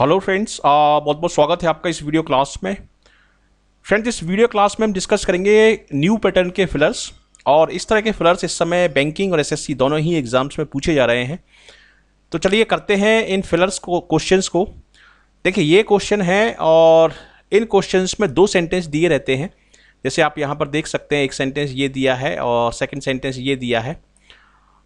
Hello friends, बहुत बहुत स्वागत है आपका इस वीडियो क्लास में। फ्रेंड्स, इस वीडियो क्लास में हम डिस्कस करेंगे न्यू पैटर्न के फिलर्स, और इस तरह के फिलर्स इस समय बैंकिंग और एसएससी दोनों ही एग्जाम्स में पूछे जा रहे हैं। तो चलिए करते हैं इन फिलर्स को, क्वेश्चंस को। देखिए ये क्वेश्चन है और इन क्वेश्चंस में दो सेंटेंस दिए रहते हैं। जैसे आप यहाँ पर देख सकते हैं, एक सेंटेंस ये दिया है और सेकेंड सेंटेंस ये दिया है,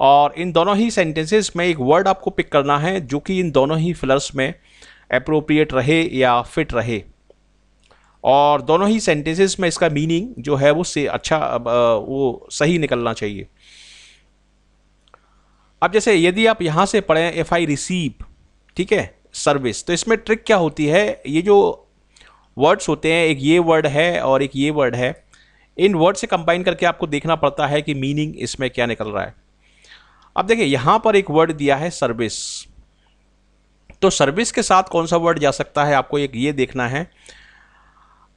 और इन दोनों ही सेंटेंसेस में एक वर्ड आपको पिक करना है जो कि इन दोनों ही फिलर्स में एप्रोप्रिएट रहे या फिट रहे, और दोनों ही सेंटेंसेस में इसका मीनिंग जो है वो से अच्छा वो सही निकलना चाहिए। अब जैसे यदि आप यहाँ से पढ़ें इफ़ आई रिसीव, ठीक है, सर्विस, तो इसमें ट्रिक क्या होती है, ये जो वर्ड्स होते हैं, एक ये वर्ड है और एक ये वर्ड है, इन वर्ड से कंबाइन करके आपको देखना पड़ता है कि मीनिंग इसमें क्या निकल रहा है। अब देखिए यहाँ पर एक वर्ड दिया है सर्विस, तो सर्विस के साथ कौन सा वर्ड जा सकता है आपको एक ये देखना है।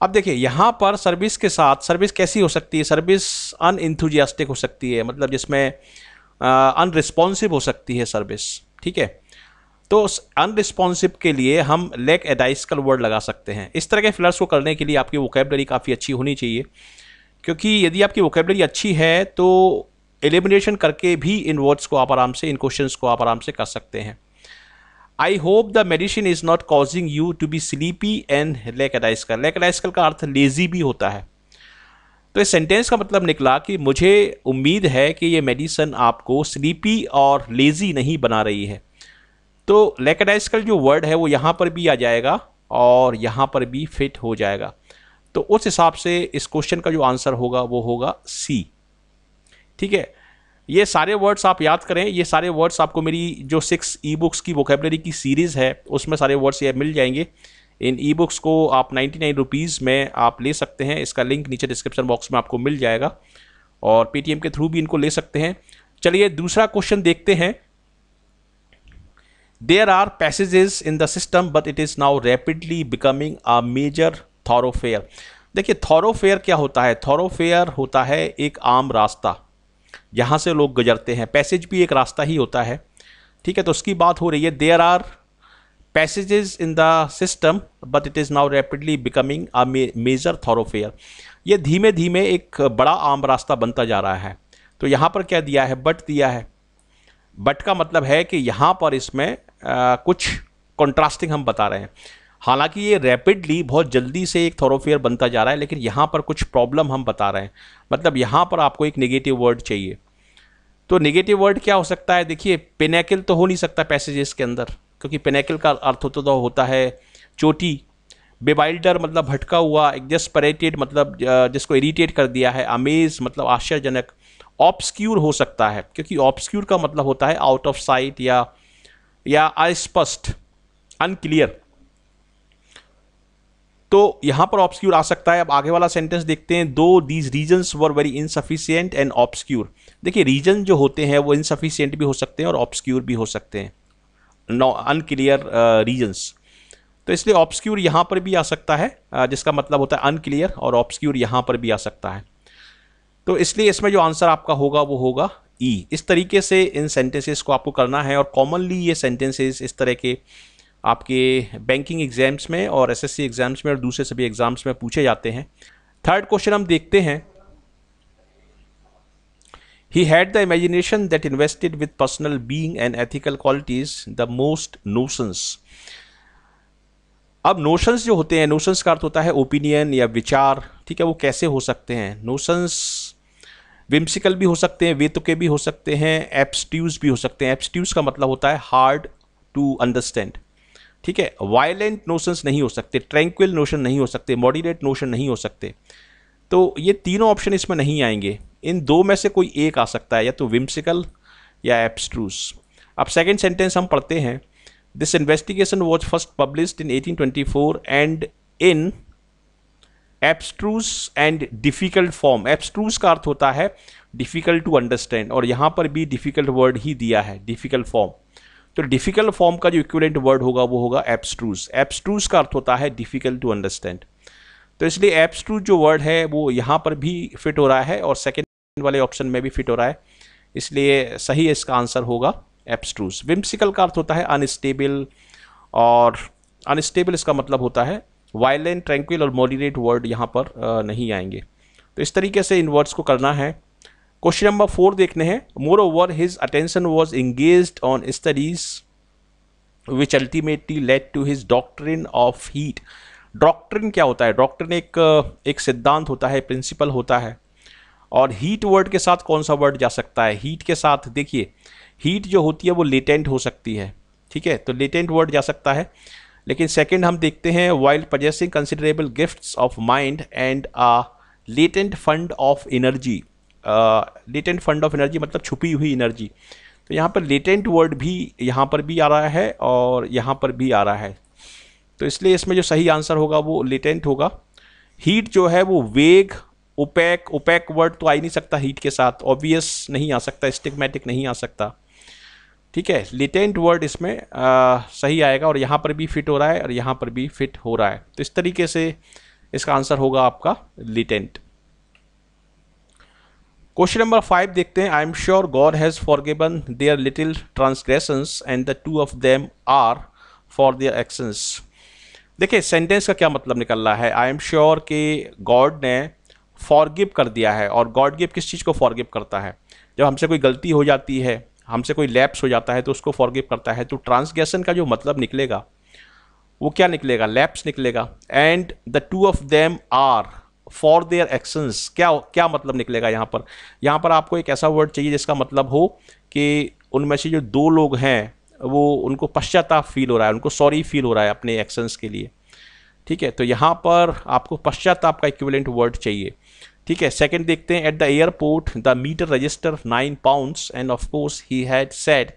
अब देखिए यहाँ पर सर्विस के साथ, सर्विस कैसी हो सकती है, सर्विस अनइंथुजियास्टिक हो सकती है, मतलब जिसमें अनरिस्पॉन्सिव हो सकती है सर्विस, ठीक है। तो अनरिस्पॉन्सिव के लिए हम लैक एडाइस्कल वर्ड लगा सकते हैं। इस तरह के फिलर्स को करने के लिए आपकी वोकेबलरी काफ़ी अच्छी होनी चाहिए, क्योंकि यदि आपकी वोकेबलरी अच्छी है तो एलिमिनेशन करके भी इन वर्ड्स को आप आराम से, इन क्वेश्चंस को आप आराम से कर सकते हैं। I hope the medicine is not causing you to be sleepy and lackadaisical. Lackadaisical का अर्थ लेजी भी होता है। तो इस सेंटेंस का मतलब निकला कि मुझे उम्मीद है कि ये मेडिसिन आपको स्लीपी और लेजी नहीं बना रही है। तो लैकडाइस्कल जो वर्ड है वो यहाँ पर भी आ जाएगा और यहाँ पर भी फिट हो जाएगा। तो उस हिसाब से इस क्वेश्चन का जो आंसर होगा वो होगा सी, ठीक है। ये सारे वर्ड्स आप याद करें, ये सारे वर्ड्स आपको मेरी जो 6 ई बुक्स की वोकेबलरी की सीरीज़ है उसमें सारे वर्ड्स ये मिल जाएंगे। इन ई बुक्स को आप 99 रुपीज़ में आप ले सकते हैं। इसका लिंक नीचे डिस्क्रिप्शन बॉक्स में आपको मिल जाएगा, और पेटीएम के थ्रू भी इनको ले सकते हैं। चलिए दूसरा क्वेश्चन देखते हैं। There are passages in the system but it is now rapidly becoming a major thoroughfare. देखिए थॉरोफेयर क्या होता है, थॉरोफेयर होता है एक आम रास्ता जहाँ से लोग गुजरते हैं। पैसेज भी एक रास्ता ही होता है, ठीक है। तो उसकी बात हो रही है। There are passages in the system but it is now rapidly becoming a major thoroughfare. ये धीमे धीमे एक बड़ा आम रास्ता बनता जा रहा है। तो यहाँ पर क्या दिया है, बट दिया है। बट का मतलब है कि यहाँ पर इसमें कुछ कॉन्ट्रास्टिंग हम बता रहे हैं। हालांकि ये रैपिडली बहुत जल्दी से एक थॉरोफेयर बनता जा रहा है, लेकिन यहाँ पर कुछ प्रॉब्लम हम बता रहे हैं, मतलब यहाँ पर आपको एक नेगेटिव वर्ड चाहिए। तो नेगेटिव वर्ड क्या हो सकता है, देखिए पेनेकल तो हो नहीं सकता पैसेजेस के अंदर, क्योंकि पेनेकल का अर्थ तो होता है चोटी। बेबाइल्डर मतलब भटका हुआ, एग्जस्परेटेड मतलब जिसको इरीटेट कर दिया है, अमेज मतलब आश्चर्यजनक, ऑब्स्क्यूर हो सकता है, क्योंकि ऑब्स्क्यूर का मतलब होता है आउट ऑफ साइट या अस्पष्ट, अनक्लियर। तो यहाँ पर ऑब्स्क्यूर आ सकता है। अब आगे वाला सेंटेंस देखते हैं। Though these reasons were very insufficient and obscure. देखिए रीजन जो होते हैं वो इनसफिशियंट भी हो सकते हैं और ऑब्स्क्यूर भी हो सकते हैं, अनक्लियर रीजन्स। तो इसलिए ऑब्स्क्यूर यहाँ पर भी आ सकता है, जिसका मतलब होता है अनक्लियर, और ऑब्स्क्यूर यहाँ पर भी आ सकता है। तो इसलिए इसमें जो आंसर आपका होगा वो होगा ई। इस तरीके से इन सेंटेंसेस को आपको करना है, और कॉमनली ये सेंटेंसेस इस तरह के आपके बैंकिंग एग्जाम्स में और एसएससी एग्जाम्स में और दूसरे सभी एग्जाम्स में पूछे जाते हैं। थर्ड क्वेश्चन हम देखते हैं। He had the imagination that invested with personal being and ethical qualities the most notions. अब नोशंस जो होते हैं, नोशंस का अर्थ होता है ओपिनियन या विचार, ठीक है। वो कैसे हो सकते हैं नोशंस, विम्सिकल भी हो सकते हैं, बेतुके भी हो सकते हैं, एब्स्ट्यूज भी हो सकते हैं। एब्स्ट्यूज का मतलब होता है हार्ड टू अंडरस्टैंड, ठीक है। वायलेंट नोशंस नहीं हो सकते, ट्रैंक्विल नोशन नहीं हो सकते, मॉडरेट नोशन नहीं हो सकते। तो ये तीनों ऑप्शन इसमें नहीं आएंगे, इन दो में से कोई एक आ सकता है, या तो विम्सिकल या एब्स्ट्रूस। अब सेकंड सेंटेंस हम पढ़ते हैं। This investigation was first published in 1824 and in abstruse and difficult form. Abstruse का अर्थ होता है डिफ़िकल्ट टू अंडरस्टैंड, और यहाँ पर भी डिफ़िकल्ट वर्ड ही दिया है, डिफ़िकल्ट फॉर्म। तो डिफ़िकल्ट फॉर्म का जो इक्विवेलेंट वर्ड होगा वो होगा एब्स्ट्रूस। एब्स्ट्रूस का अर्थ होता है डिफ़िकल्ट टू अंडरस्टैंड। तो इसलिए एब्स्ट्रूस जो वर्ड है वो यहाँ पर भी फिट हो रहा है और सेकेंड वाले ऑप्शन में भी फिट हो रहा है, इसलिए सही इसका आंसर होगा एब्स्ट्रूस। विम्सिकल का अर्थ होता है अनस्टेबल और अनस्टेबल इसका मतलब होता है वायलेंट, ट्रैंक्विल और मॉडरेट वर्ड यहाँ पर नहीं आएंगे। तो इस तरीके से इन वर्ड्स को करना है। क्वेश्चन नंबर 4 देखने हैं। Moreover his attention was engage on studies which ultimately led to his doctrine of heat. Doctrine क्या होता है? डॉक्ट्रिन एक सिद्धांत होता है, प्रिंसिपल होता है। और हीट वर्ड के साथ कौन सा वर्ड जा सकता है? हीट के साथ देखिए, हीट जो होती है वो लेटेंट हो सकती है, ठीक है, तो लेटेंट वर्ड जा सकता है। लेकिन सेकंड हम देखते हैं, while possessing considerable gifts of mind and latent fund of energy. Latent fund of energy मतलब छुपी हुई एनर्जी। तो यहाँ पर लेटेंट वर्ड भी यहाँ पर भी आ रहा है और यहाँ पर भी आ रहा है, तो इसलिए इसमें जो सही आंसर होगा वो लेटेंट होगा। हीट जो है वो वेग, ओपैक, ओपैक वर्ड तो आ ही नहीं सकता हीट के साथ, ऑब्वियस नहीं आ सकता, स्टिग्मेटिक नहीं आ सकता, ठीक है। लेटेंट वर्ड इसमें सही आएगा और यहाँ पर भी फिट हो रहा है और यहाँ पर भी फिट हो रहा है, तो इस तरीके से इसका आंसर होगा आपका लेटेंट। क्वेश्चन नंबर 5 देखते हैं। I am sure God has forgiven their little transgressions and the two of them are for their actions. देखिए सेंटेंस का क्या मतलब निकल रहा है। आई एम श्योर के गॉड ने फॉरगिव कर दिया है, और गॉडगिव किस चीज़ को फॉरगिव करता है? जब हमसे कोई गलती हो जाती है, हमसे कोई लैप्स हो जाता है तो उसको फॉरगिव करता है। तो ट्रांसग्रेशन का जो मतलब निकलेगा वो क्या निकलेगा? लैप्स निकलेगा। And the two of them are for their actions, क्या मतलब निकलेगा यहाँ पर? यहाँ पर आपको एक ऐसा वर्ड चाहिए जिसका मतलब हो कि उनमें से जो दो लोग हैं वो, उनको पश्चाताप फील हो रहा है, उनको सॉरी फील हो रहा है अपने एक्शंस के लिए, ठीक है। तो यहाँ पर आपको पश्चाताप का इक्विवेलेंट वर्ड चाहिए, ठीक है। सेकंड देखते हैं। At the airport the meter register 9 pounds and of course he had said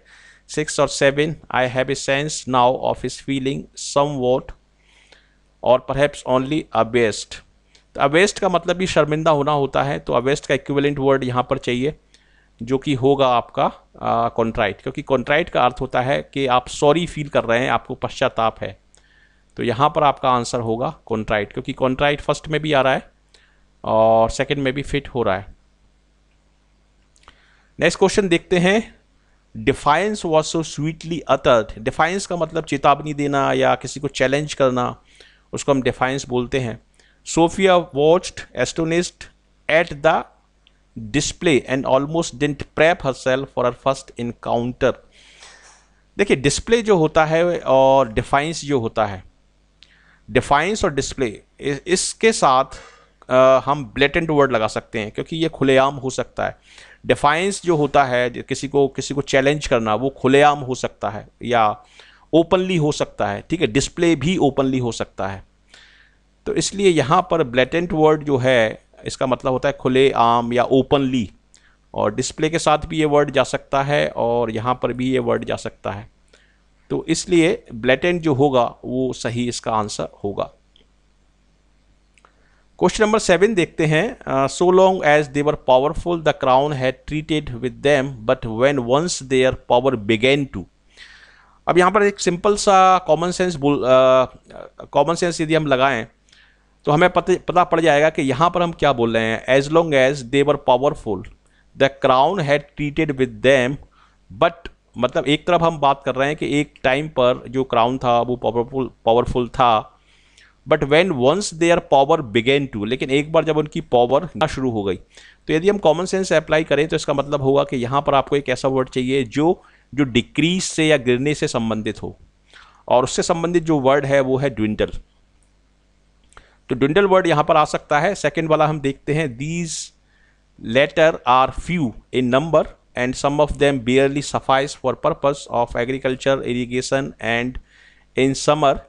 6 or 7। I have a sense now of his feeling somewhat or perhaps only West. तो अवेस्ट का मतलब भी शर्मिंदा होना होता है, तो अवेस्ट का इक्विवेलेंट वर्ड यहाँ पर चाहिए जो कि होगा आपका कॉन्ट्राइट, क्योंकि कॉन्ट्राइट का अर्थ होता है कि आप सॉरी फील कर रहे हैं, आपको पश्चाताप है। तो यहाँ पर आपका आंसर होगा कॉन्ट्राइट, क्योंकि कॉन्ट्राइट फर्स्ट में भी आ रहा है और सेकंड में भी फिट हो रहा है। नेक्स्ट क्वेश्चन देखते हैं। Defiance was so sweetly uttered. Defiance का मतलब चेतावनी देना या किसी को चैलेंज करना, उसको हम डिफाइंस बोलते हैं। Sophia watched astonished at the display and almost didn't prep herself for her first encounter. देखिए डिस्प्ले जो होता है और डिफाइंस जो होता है, डिफाइंस और डिस्प्ले इसके साथ हम ब्लेटेंट वर्ड लगा सकते हैं क्योंकि ये खुलेआम हो सकता है। डिफाइंस जो होता है, किसी को चैलेंज करना, वो खुलेआम हो सकता है या ओपनली हो सकता है, ठीक है। डिस्प्ले भी ओपनली हो सकता है, तो इसलिए यहाँ पर ब्लेटेंट वर्ड जो है इसका मतलब होता है खुलेआम या ओपनली, और डिस्प्ले के साथ भी ये वर्ड जा सकता है और यहाँ पर भी ये वर्ड जा सकता है, तो इसलिए ब्लेटेंट जो होगा वो सही इसका आंसर होगा। क्वेश्चन नंबर 7 देखते हैं। So long as they were powerful the crown had treated with them but when once their power began to. अब यहाँ पर एक सिंपल सा कॉमन सेंस यदि हम लगाएं तो हमें पता पड़ जाएगा कि यहाँ पर हम क्या बोल रहे हैं। As long as they were powerful the crown had treated with them but, मतलब एक तरफ हम बात कर रहे हैं कि एक टाइम पर जो क्राउन था वो पावरफुल था, but when once their power began to, लेकिन एक बार जब उनकी पावर शुरू हो गई, तो यदि हम कॉमन सेंस अप्लाई करें तो इसका मतलब होगा कि यहाँ पर आपको एक ऐसा वर्ड चाहिए जो डिक्रीज से या गिरने से संबंधित हो, और उससे संबंधित जो वर्ड है वो है ड्विंडल। तो ड्विंडल वर्ड यहाँ पर आ सकता है। सेकेंड वाला हम देखते हैं। These letter are few in number and some of them barely suffice for purpose of agriculture irrigation and in summer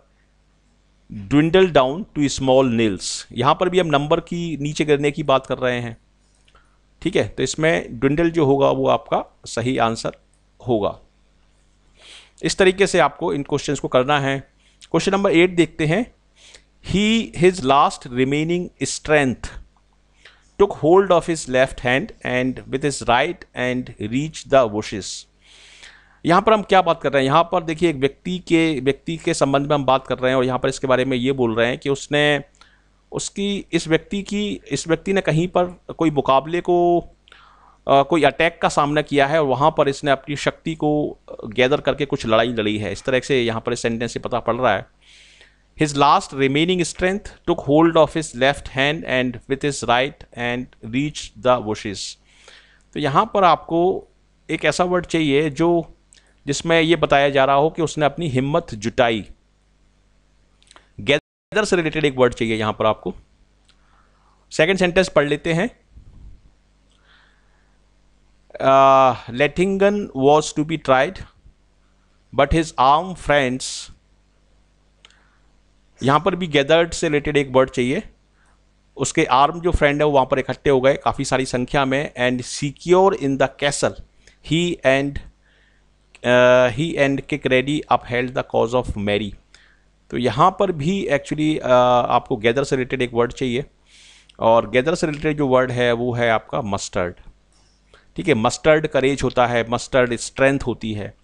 dwindle down to small nails। यहाँ पर भी हम नंबर की नीचे गिरने की बात कर रहे हैं, ठीक है, तो इसमें dwindle जो होगा वो आपका सही आंसर होगा। इस तरीके से आपको इन क्वेश्चंस को करना है। क्वेश्चन नंबर 8 देखते हैं। He his last remaining strength took hold of his left hand and with his right and reach the bushes। यहाँ पर हम क्या बात कर रहे हैं? यहाँ पर देखिए एक व्यक्ति के संबंध में हम बात कर रहे हैं, और यहाँ पर इसके बारे में ये बोल रहे हैं कि इस व्यक्ति ने कहीं पर कोई मुकाबले को, कोई अटैक का सामना किया है, और वहाँ पर इसने अपनी शक्ति को गैदर करके कुछ लड़ाई लड़ी है। इस तरह से यहाँ पर इस सेंटेंस से पता पड़ रहा है। His last remaining strength took hold of his left hand and with his right and reached the bushes. तो यहाँ पर आपको एक ऐसा वर्ड चाहिए जो जिसमें ये बताया जा रहा हो कि उसने अपनी हिम्मत जुटाई. गैदर से रिलेटेड एक वर्ड चाहिए यहाँ पर आपको. सेकंड सेंटेंस पढ़ लेते हैं. Letingen was to be tried, but his armed friends. यहाँ पर भी गैदर्ड से रिलेटेड एक वर्ड चाहिए. उसके आर्म जो फ्रेंड है वो वहाँ पर इकट्ठे हो गए काफ़ी सारी संख्या में. And secure in the castle he and kick ready up held the cause of Mary. तो यहाँ पर भी एक्चुअली आपको गैदर से रिलेटेड एक वर्ड चाहिए और गैदर से रिलेटेड जो वर्ड है वो है आपका मस्टर्ड. ठीक है, मस्टर्ड करेज होता है, मस्टर्ड स्ट्रेंथ होती है.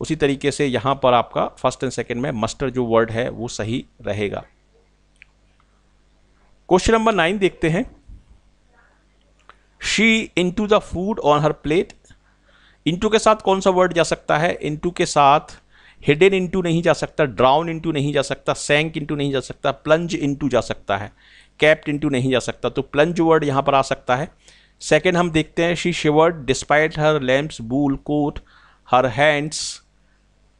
उसी तरीके से यहाँ पर आपका फर्स्ट एंड सेकंड में मस्टर जो वर्ड है वो सही रहेगा. क्वेश्चन नंबर 9 देखते हैं. She into the food on her plate. Into के साथ कौन सा वर्ड जा सकता है? इनटू के साथ हिडन इनटू नहीं जा सकता, ड्राउन इनटू नहीं जा सकता, सैंक इनटू नहीं जा सकता, प्लंज इनटू जा सकता है, कैप्ट इनटू नहीं जा सकता. तो प्लंज वर्ड यहाँ पर आ सकता है. सेकेंड हम देखते हैं. She shivered despite her lamps wool coat her hands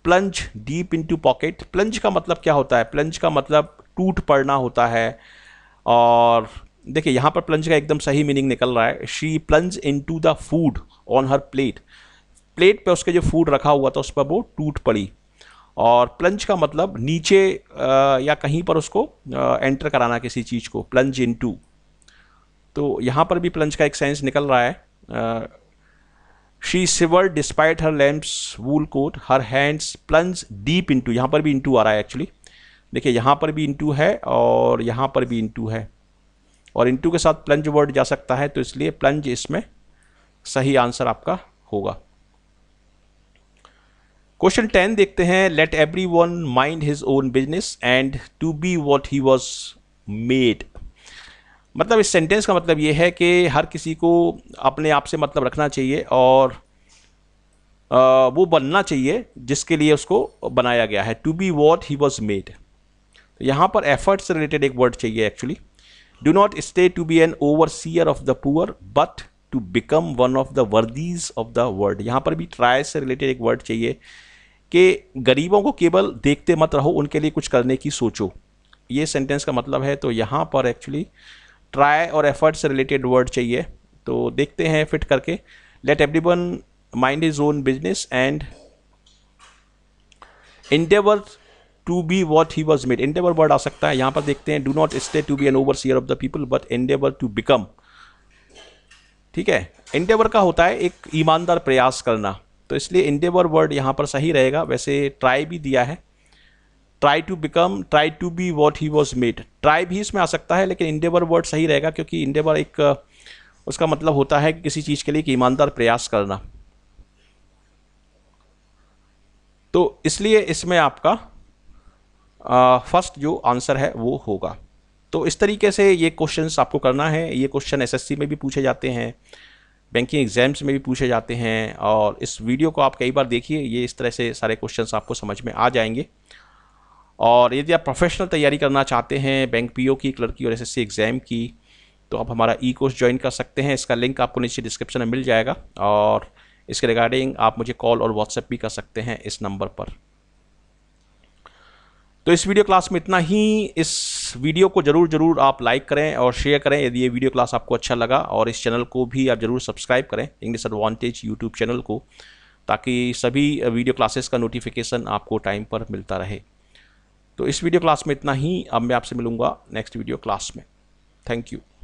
plunge deep into pocket. Plunge का मतलब क्या होता है? प्लंज का मतलब टूट पड़ना होता है. और देखिए यहाँ पर प्लंज का एकदम सही मीनिंग निकल रहा है. She plunge into the food on her plate. Plate पे उसके जो फूड रखा हुआ था उस पर वो टूट पड़ी. और प्लंज का मतलब नीचे या कहीं पर उसको एंटर कराना किसी चीज़ को, प्लंज इनटू. तो यहाँ पर भी प्लंज का एक सेंस निकल रहा है. She shivered despite her lamps wool coat her hands plunge deep into. यहाँ पर भी इनटू आ रहा है एक्चुअली. देखिए यहाँ पर भी इनटू है और यहाँ पर भी इनटू है और इनटू के साथ प्लंज वर्ड जा सकता है. तो इसलिए प्लंज इसमें सही आंसर आपका होगा. क्वेश्चन 10 देखते हैं. Let every one mind his own business and to be what he was made. मतलब इस सेंटेंस का मतलब ये है कि हर किसी को अपने आप से मतलब रखना चाहिए और वो बनना चाहिए जिसके लिए उसको बनाया गया है. To be what he was made. तो यहाँ पर एफर्ट से रिलेटेड एक वर्ड चाहिए actually. Do not stay to be an overseer of the poor but to become one of the worthies of the world. यहाँ पर भी ट्राई से रिलेटेड एक वर्ड चाहिए कि गरीबों को केवल देखते मत रहो, उनके लिए कुछ करने की सोचो. ये सेंटेंस का मतलब है. तो यहाँ पर एक्चुअली ट्राई और एफर्ट से रिलेटेड वर्ड चाहिए. तो देखते हैं फिट करके. Let everyone mind his own business and endeavour to be what he was made. Endeavour word आ सकता है. यहाँ पर देखते हैं. Do not stay to be an overseer of the people but endeavour to become. ठीक है, एंडेवर का होता है एक ईमानदार प्रयास करना. तो इसलिए एंडेवर वर्ड यहाँ पर सही रहेगा. वैसे ट्राई भी दिया है. Try to become, try to be what he was made. Try भी इसमें आ सकता है लेकिन इंडेवर वर्ड सही रहेगा क्योंकि इंडेवर एक उसका मतलब होता है कि किसी चीज़ के लिए एक ईमानदार प्रयास करना. तो इसलिए इसमें आपका फर्स्ट जो आंसर है वो होगा. तो इस तरीके से ये क्वेश्चंस आपको करना है. ये क्वेश्चन एसएससी में भी पूछे जाते हैं, बैंकिंग एग्जाम्स में भी पूछे जाते हैं. और इस वीडियो को आप कई बार देखिए, ये इस तरह से सारे क्वेश्चंस आपको समझ में आ जाएंगे. और यदि आप प्रोफेशनल तैयारी करना चाहते हैं बैंक पीओ की, क्लर्की और एसएससी एग्ज़ाम की, तो आप हमारा ई कोर्स ज्वाइन कर सकते हैं. इसका लिंक आपको नीचे डिस्क्रिप्शन में मिल जाएगा. और इसके रिगार्डिंग आप मुझे कॉल और व्हाट्सएप भी कर सकते हैं इस नंबर पर. तो इस वीडियो क्लास में इतना ही. इस वीडियो को ज़रूर आप लाइक करें और शेयर करें यदि ये वीडियो क्लास आपको अच्छा लगा. और इस चैनल को भी आप ज़रूर सब्सक्राइब करें, इंग्लिश एडवांटेज यूट्यूब चैनल को, ताकि सभी वीडियो क्लासेस का नोटिफिकेशन आपको टाइम पर मिलता रहे. तो इस वीडियो क्लास में इतना ही. अब मैं आपसे मिलूंगा नेक्स्ट वीडियो क्लास में. Thank you.